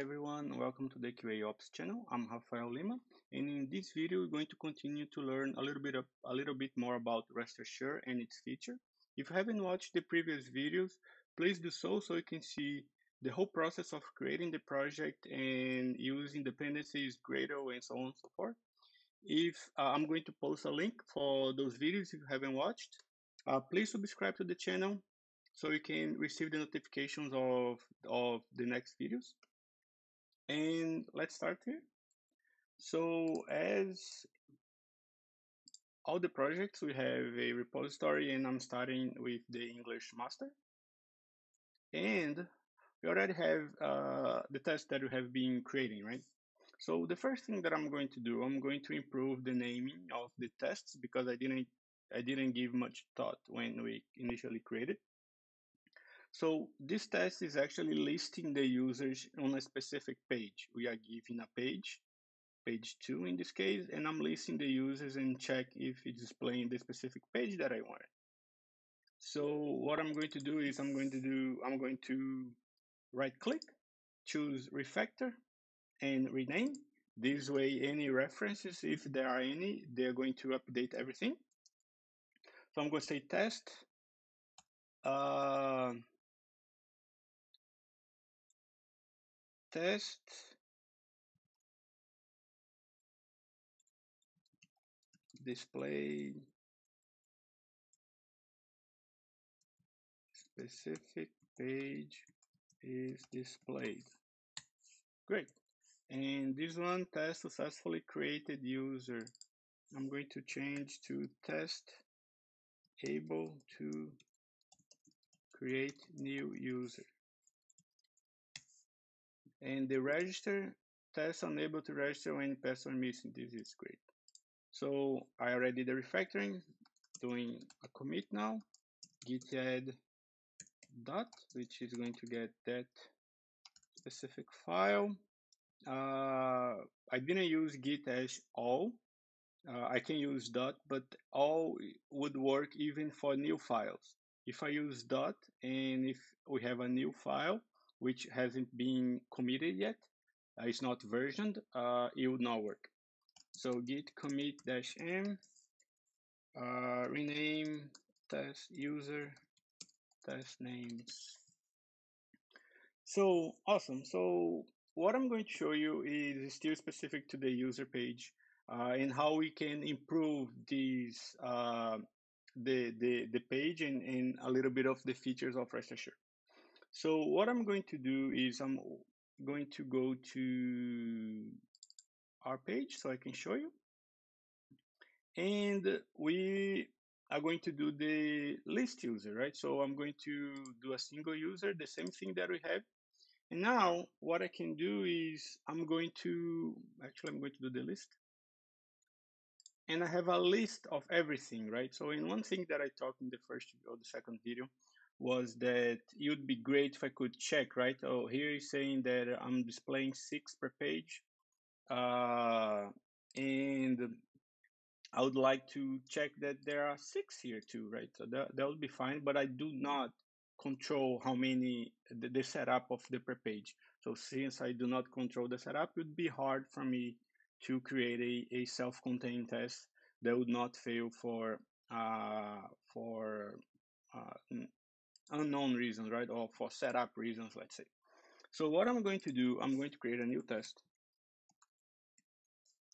Hi everyone, welcome to the QaOps channel. I'm Rafael Lima, and in this video we're going to continue to learn a little bit more about Rest Assured and its feature. If you haven't watched the previous videos, please do so you can see the whole process of creating the project and using dependencies, Gradle, and so on and so forth. I'm going to post a link for those videos if you haven't watched. Please subscribe to the channel so you can receive the notifications of the next videos. And let's start here. So as all the projects, we have a repository, and I'm starting with the English master. And we already have the test that we have been creating, right? So the first thing that I'm going to do, I'm going to improve the naming of the tests because I didn't give much thought when we initially created. So this test is actually listing the users on a specific page. We are giving a page, page 2 in this case, and I'm listing the users and check if it's displaying the specific page that I wanted. So what I'm going to do is I'm going to right click, choose refactor and rename. This way any references, if there are any, they're going to update everything. So I'm going to say test. Test display specific page is displayed. Great. And this one, test successfully created user. I'm going to change to test able to create new user. And the register, test unable to register when password missing. This is great. So I already did the refactoring, doing a commit now, git add dot, which is going to get that specific file. I didn't use git as all. I can use dot, but all would work even for new files. If I use dot and if we have a new file, which hasn't been committed yet, it's not versioned, it would not work. So git commit dash m, rename test user test names. So awesome. So what I'm going to show you is still specific to the user page and how we can improve these the page and a little bit of the features of Rest Assured. So what I'm going to do is I'm going to go to our page so I can show you. And we are going to do the list user, right? So I'm going to do a single user, the same thing that we have. And now what I can do is I'm going to do the list. And I have a list of everything, right? So in one thing that I talked in the first or the second video was that it would be great if I could check, right? Oh, here is saying that I'm displaying 6 per page. And I would like to check that there are 6 here too, right? So that would be fine, but I do not control how many, the setup of the per page. So since I do not control the setup, it would be hard for me to create a self-contained test that would not fail for unknown reasons, right? Or for setup reasons, let's say. So what I'm going to do, I'm going to create a new test.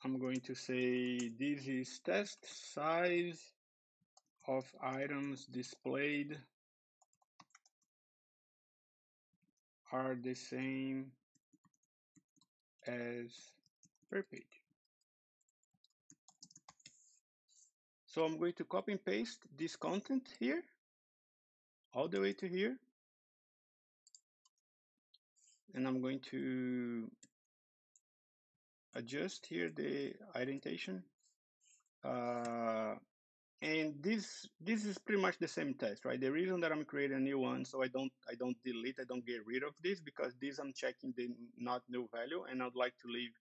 I'm going to say, this is test size of items displayed are the same as per page. So I'm going to copy and paste this content here, all the way to here. And I'm going to adjust here the indentation. And this is pretty much the same test, right? The reason that I'm creating a new one, so I don't delete, I don't get rid of this, because this I'm checking the not new value, and I'd like to leave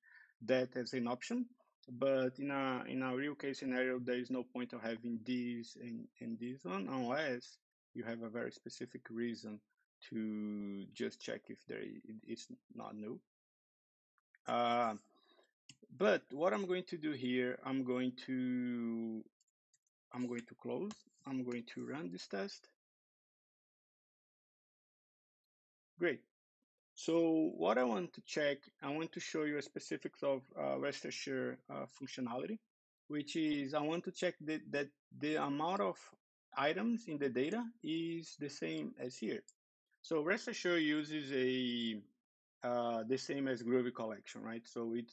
that as an option, but in a real case scenario, there is no point of having these and this one unless you have a very specific reason to just check if it's not new. But what I'm going to do here, I'm going to close. I'm going to run this test. Great. So what I want to check, I want to show you a specifics of Rest Assured functionality, which is I want to check that the amount of items in the data is the same as here. So Rest Assured uses the same as Groovy collection, right? So it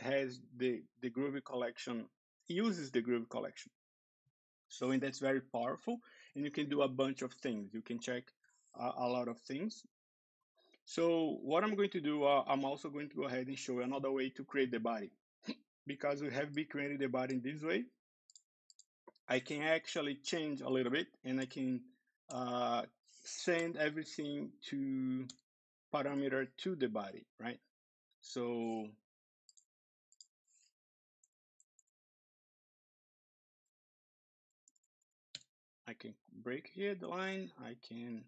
has the Groovy collection, uses the Groovy collection. So and that's very powerful, and you can do a bunch of things. You can check a lot of things. So what I'm going to do, I'm also going to go ahead and show another way to create the body, because we have been creating the body in this way. I can actually change a little bit, and I can send everything to parameter to the body, right? So I can break here the line. I can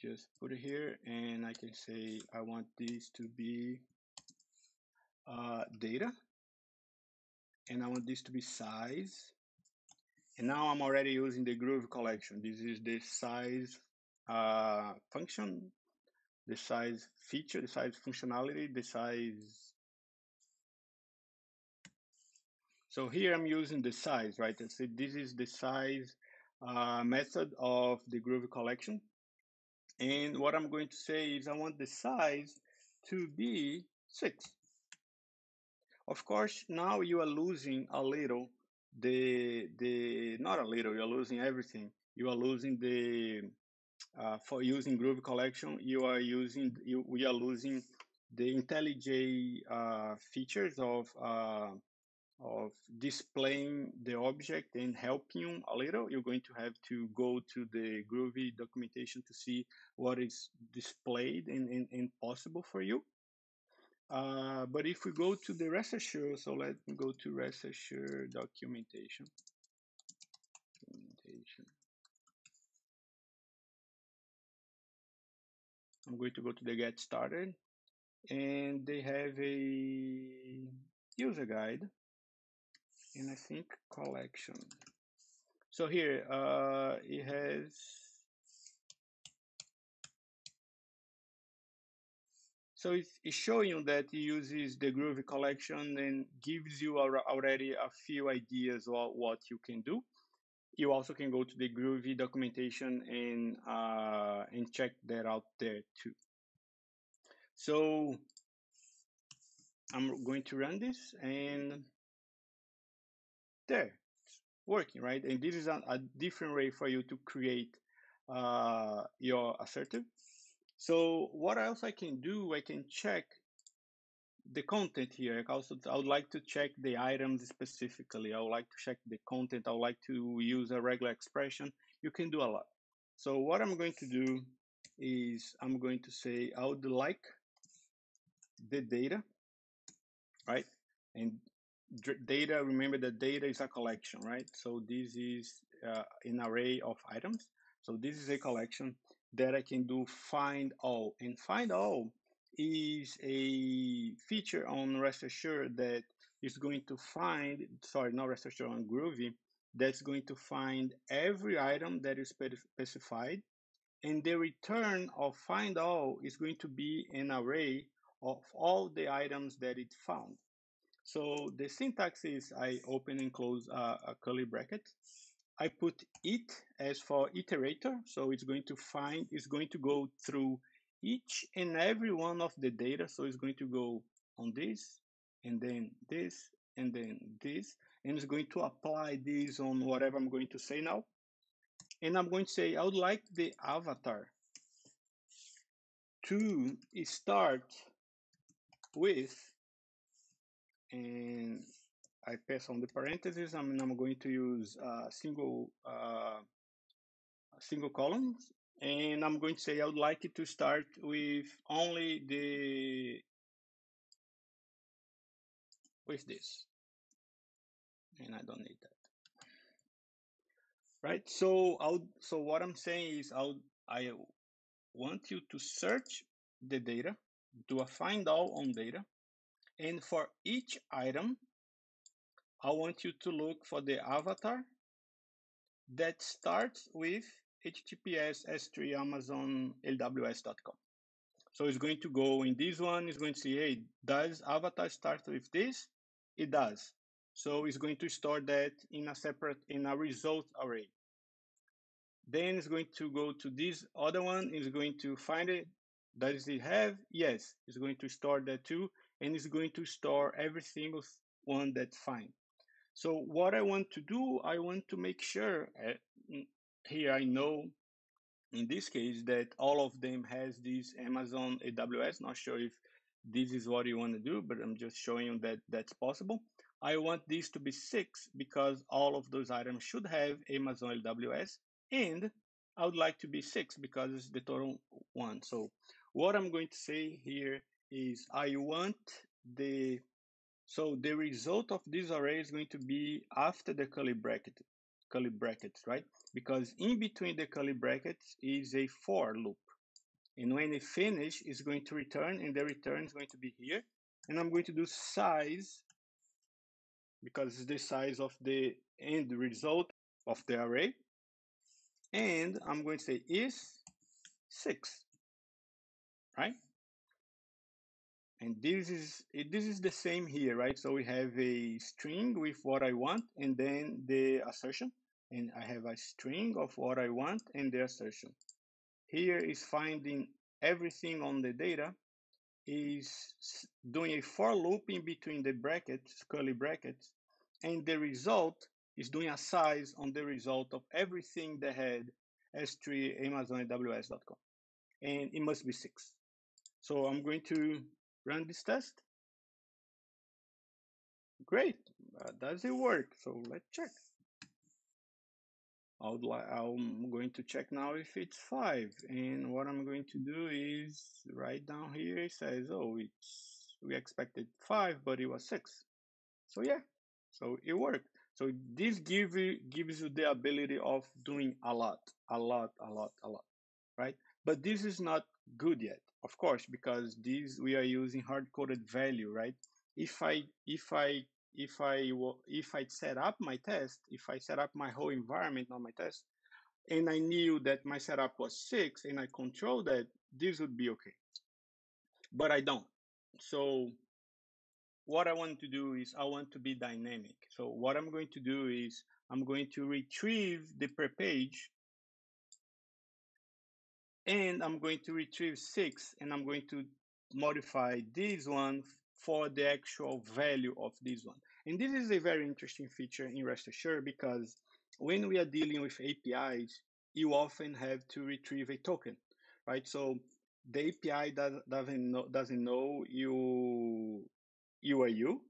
just put it here, and I can say I want this to be data, and I want this to be size. And now I'm already using the Groovy collection. This is the size function, the size feature, the size functionality, the size. So here I'm using the size, right? So this is the size method of the Groovy collection. And what I'm going to say is I want the size to be 6. Of course, now you are losing a little, not a little, you are losing everything. You are losing the, for using Groovy collection, we are losing the IntelliJ features of displaying the object and helping you a little. You're going to have to go to the Groovy documentation to see what is displayed and possible for you. But if we go to the Rest Assured, so let me go to Rest Assured documentation. I'm going to go to the Get Started, and they have a user guide. And I think collection. So here it has so it's showing you that it uses the Groovy collection and gives you already a few ideas of what you can do. You also can go to the Groovy documentation and check that out there too. So I'm going to run this, and there, it's working, right? And this is a different way for you to create your assertive. So what else I can do? I can check the content here. I would like to check the items specifically. I would like to check the content. I would like to use a regular expression. You can do a lot. So what I'm going to do is I'm going to say I would like the data, right? And data, remember that data is a collection, right? So this is an array of items. So this is a collection that I can do find all. And find all is a feature on Rest Assured that is going to find, sorry, not Rest Assured, on Groovy, that's going to find every item that is specified. And the return of find all is going to be an array of all the items that it found. So the syntax is I open and close a curly bracket. I put it as for iterator. So it's going to find, it's going to go through each and every one of the data. So it's going to go on this, and then this, and then this. And it's going to apply this on whatever I'm going to say now. And I'm going to say, I would like the avatar to start with, and I pass on the parentheses. I mean, I'm going to use single columns, and I'm going to say I would like it to start with only the with this, and I don't need that, right? So so what I'm saying is I want you to search the data, do a find all on data. And for each item, I want you to look for the avatar that starts with https://s3.amazonaws.com. So it's going to go in this one, it's going to say, hey, does avatar start with this? It does. So it's going to store that in a separate, in a result array. Then it's going to go to this other one, it's going to find it. Does it have? Yes, it's going to store that too. And it's going to store every single one that's fine. So what I want to do, I want to make sure here I know in this case that all of them has this Amazon AWS. Not sure if this is what you want to do, but I'm just showing you that that's possible. I want these to be 6 because all of those items should have Amazon AWS, and I would like to be 6 because it's the total one. So what I'm going to say here is I want the, so the result of this array is going to be after the curly brackets, right? Because in between the curly brackets is a for loop. And when it finish, it's going to return, and the return is going to be here. And I'm going to do size, because it's the size of the end result of the array. And I'm going to say is 6, right? And this is the same here, right? So we have a string with what I want, and then the assertion. And I have a string of what I want and the assertion. Here is finding everything on the data, is doing a for loop in between the brackets, curly brackets, and the result is doing a size on the result of everything that had s3.amazonaws.com. And it must be 6. So I'm going to run this test. Great, does it work? So let's check. I'm going to check now if it's 5, and what I'm going to do is right down here it says, oh, we expected 5, but it was 6. So yeah, so it worked. So this gives you the ability of doing a lot, right? But this is not good yet, of course, because these we are using hard-coded value, right? If I set up my test, if I set up my whole environment on my test, and I knew that my setup was 6 and I controlled that, this would be okay. But I don't. So what I want to do is I want to be dynamic. So what I'm going to do is I'm going to retrieve the pre-page, and I'm going to retrieve 6, and I'm going to modify this one for the actual value of this one. And this is a very interesting feature in Rest Assured, because when we are dealing with APIs, you often have to retrieve a token, right? So the API doesn't know you are you,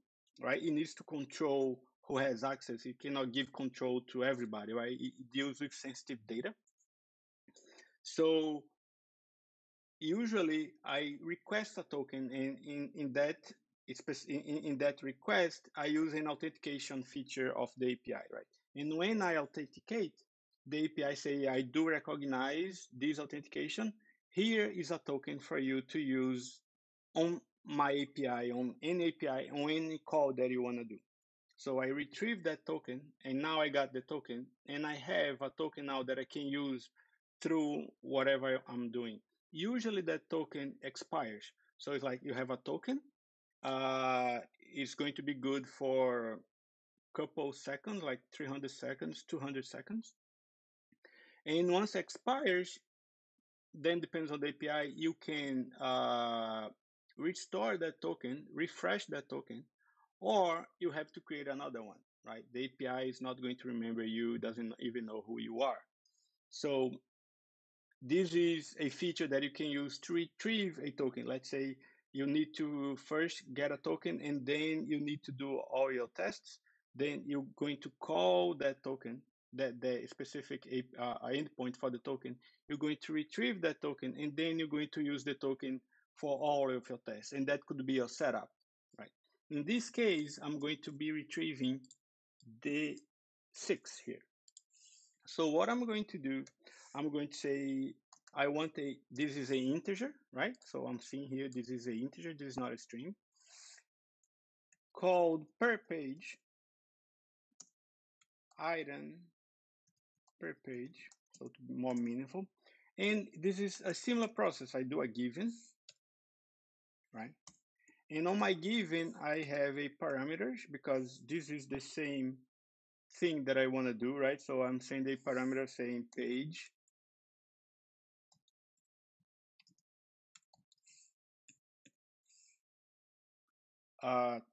right? It needs to control who has access. It cannot give control to everybody, right? It deals with sensitive data. So usually I request a token, and in that request, I use an authentication feature of the API, right? And when I authenticate, the API say, I do recognize this authentication. Here is a token for you to use on my API, on any API, on any call that you want to do. So I retrieve that token, and now I got the token, and I have a token now that I can use through whatever I'm doing. Usually that token expires. So it's like you have a token, it's going to be good for a couple seconds, like 300 seconds, 200 seconds. And once it expires, then depends on the API, you can restore that token, refresh that token, or you have to create another one, right? The API is not going to remember you, doesn't even know who you are. So this is a feature that you can use to retrieve a token. Let's say you need to first get a token, and then you need to do all your tests. Then you're going to call that token, the specific endpoint for the token. You're going to retrieve that token, and then you're going to use the token for all of your tests. And that could be your setup, right? In this case, I'm going to be retrieving the 6 here. So what I'm going to do, I'm going to say, I want this is an integer, right? So I'm seeing here, this is an integer, this is not a string. called per page, item per page, so to be more meaningful. And this is a similar process. I do a given, right? And on my given, I have a parameter because this is the same thing that I want to do, right? So I'm sending a parameter saying page.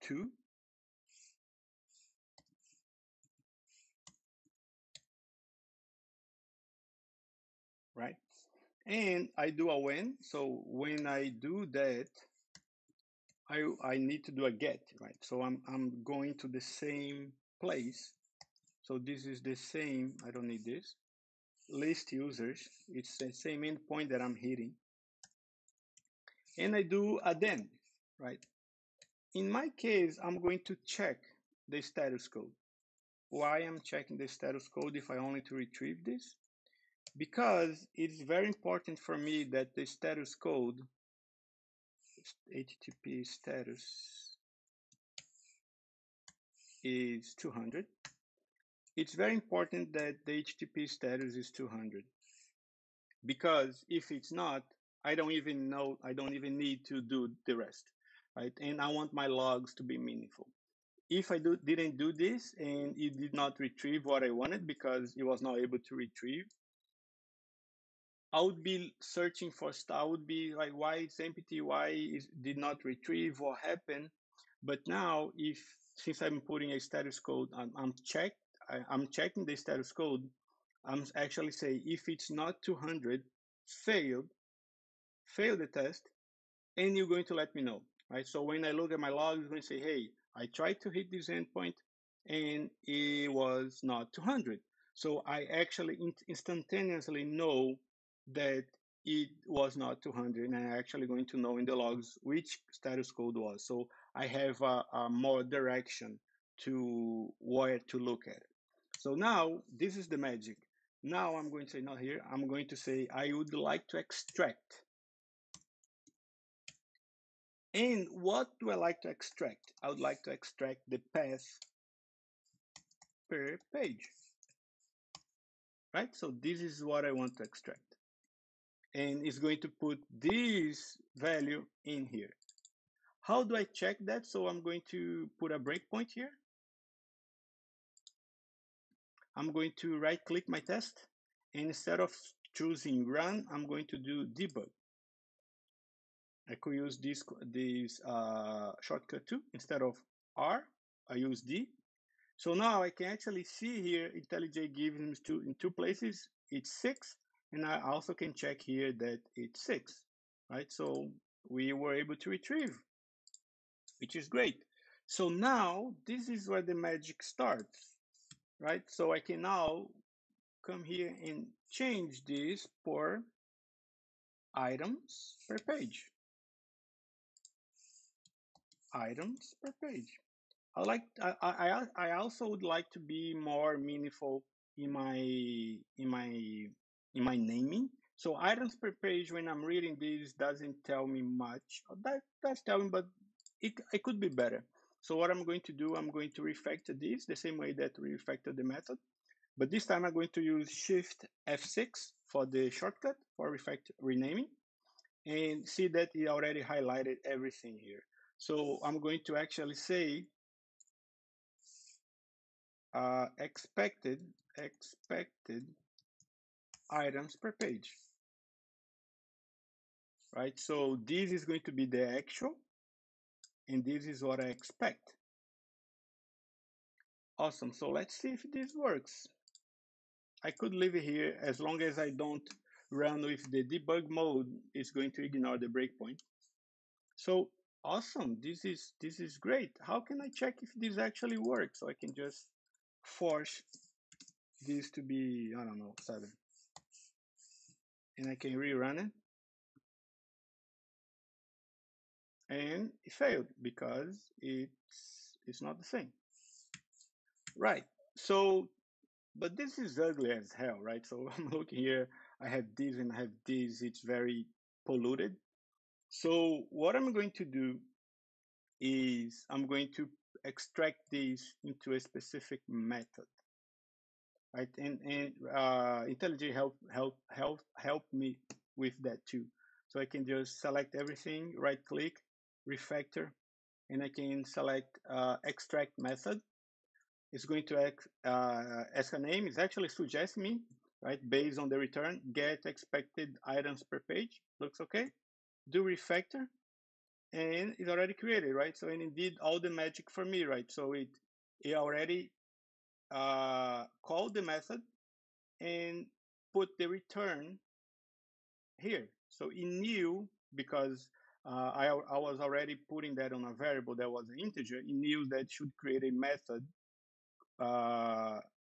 Two. Right. And I do a when. So when I do that, I need to do a get, right? So I'm going to the same place. So this is the same, I don't need this. List users, it's the same endpoint that I'm hitting. And I do a then, right? In my case, I'm going to check the status code. Why I'm checking the status code if I only to retrieve this? Because it's very important for me that the status code, HTTP status is 200. It's very important that the HTTP status is 200. Because if it's not, I don't even know, I don't even need to do the rest. Right? And I want my logs to be meaningful. If I didn't do this and it did not retrieve what I wanted because it was not able to retrieve, I would be searching for stuff. I would be like, why it's empty? Why it did not retrieve? What happened? But now, since I'm putting a status code, I'm checking the status code. I'm actually saying if it's not 200, fail the test, and you're going to let me know. Right, so when I look at my log, it's going to say, hey, I tried to hit this endpoint and it was not 200. So I actually instantaneously know that it was not 200, and I'm actually going to know in the logs which status code was. So I have a more direction to where to look at it. So now this is the magic. Now I'm going to say, not here, I'm going to say, I would like to extract. And what do I like to extract? I would like to extract the path per page, right? So this is what I want to extract. And it's going to put this value in here. How do I check that? So I'm going to put a breakpoint here. I'm going to right click my test. And instead of choosing run, I'm going to do debug. I could use this shortcut too. Instead of R, I use D. So now I can actually see here, IntelliJ gives me in two places, it's 6. And I also can check here that it's 6, right? So we were able to retrieve, which is great. So now this is where the magic starts, right? So I can now come here and change this for items per page. Items per page. I also would like to be more meaningful in my naming. So items per page, when I'm reading this, doesn't tell me much. That does tell me, but it could be better. So what I'm going to do, I'm going to refactor this the same way that we refactored the method, but this time I'm going to use Shift F6 for the shortcut for renaming, and see that it already highlighted everything here. So I'm going to actually say expected items per page, right? So this is going to be the actual, and this is what I expect. Awesome. So let's see if this works. I could leave it here as long as I don't run with the debug mode. It's going to ignore the breakpoint. So awesome. This is great. How can I check if this actually works? So I can just force this to be, I don't know, 7. And I can rerun it. And it failed because it's not the same. Right. So, but this is ugly as hell, right? So I'm looking here, I have this and I have this. It's very polluted. So what I'm going to do is I'm going to extract these into a specific method, right? And IntelliJ help me with that too. So I can just select everything, right click, refactor, and I can select extract method. It's going to ask a name. It's actually suggests me, right, based on the return, get expected items per page. Looks okay. Do refactor, and it's already created, right? So, and indeed all the magic for me, right? So it already called the method and put the return here. So it knew, because I was already putting that on a variable that was an integer, it knew that should create a method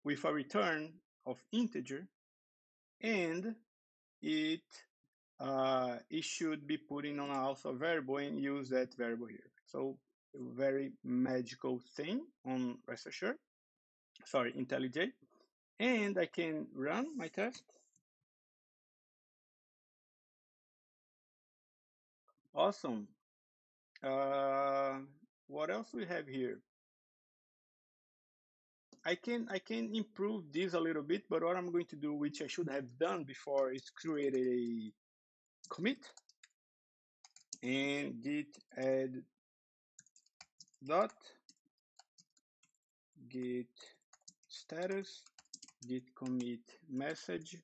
with a return of integer, and it should be putting on also a variable and use that variable here. So very magical thing on Rest Assured, sorry, IntelliJ. And I can run my test. Awesome. What else we have here? I can improve this a little bit, but what I'm going to do, which I should have done before, is create a commit and git add dot git status git commit message.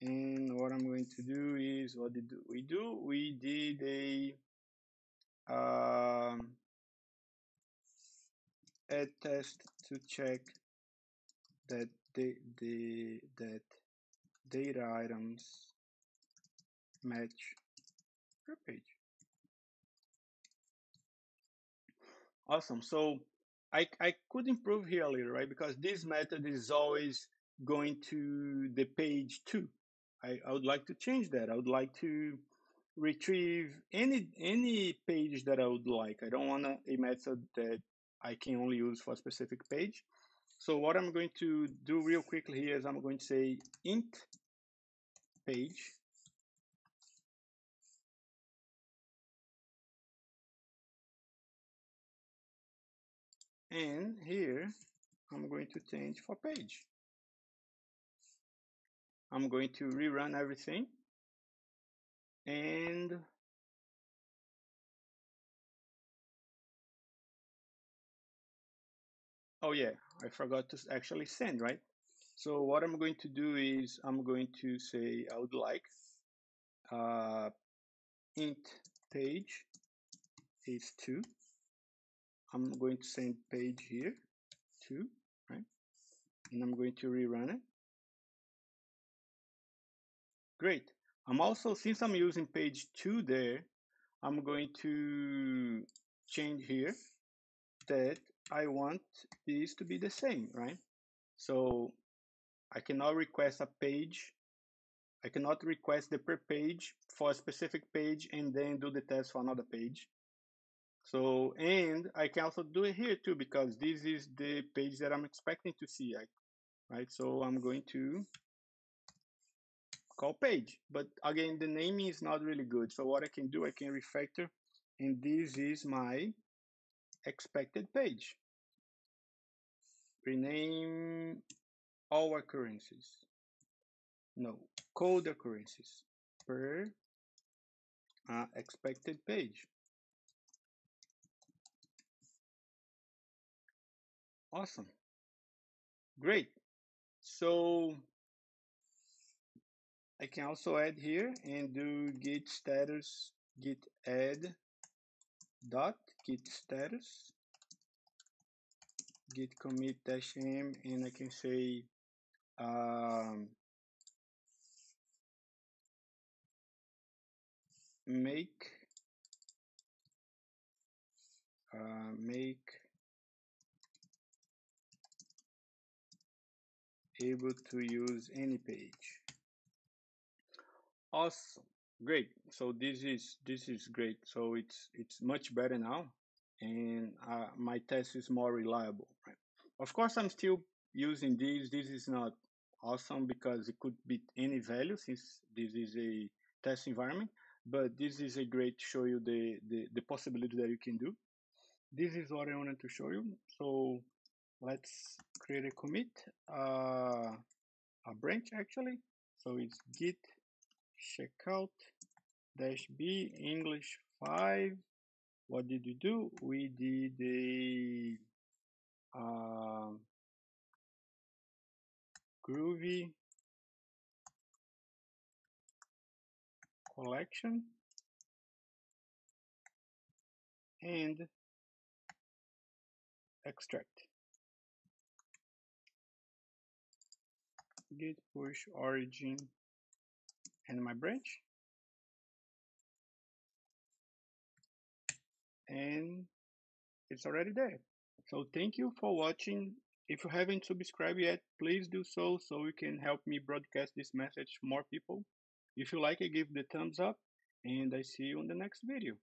And what I'm going to do is, what did we do? We did a add test to check that the data items match per page. Awesome. So I could improve here a little, right? Because this method is always going to the page 2. I would like to change that. I would like to retrieve any page that I would like. I don't want a method that I can only use for a specific page. So what I'm going to do real quickly here is I'm going to say int page. And here I'm going to change for page. I'm going to rerun everything. And oh yeah, I forgot to actually send, right? So what I'm going to do is I'm going to say I would like int page is 2. I'm going to send page here 2, right? And I'm going to rerun it. Great. I'm also, since I'm using page 2 there, I'm going to change here that I want these to be the same, right? So I cannot request a page. I cannot request the per page for a specific page and then do the test for another page. So, and I can also do it here too, because this is the page that I'm expecting to see, right? So I'm going to call page, but again, the naming is not really good. So what I can do, I can refactor, and this is my expected page. Rename all occurrences. No, code occurrences per expected page. Awesome. Great. So I can also add here and do git status git add dot git status git commit dash m, and I can say make able to use any page. Awesome. Great. So this is great. So it's much better now, and my test is more reliable, right? Of course, I'm still using this. This is not awesome because it could be any value, since this is a test environment, but this is a great to show you the possibility that you can do. this is what I wanted to show you. So let's create a commit, a branch actually. So it's git checkout -b English 5. What did we do? We did a Groovy collection and extract. Git push origin and my branch. And it's already there. So thank you for watching. If you haven't subscribed yet, please do so, so you can help me broadcast this message to more people. If you like it, give the thumbs up, and I see you in the next video.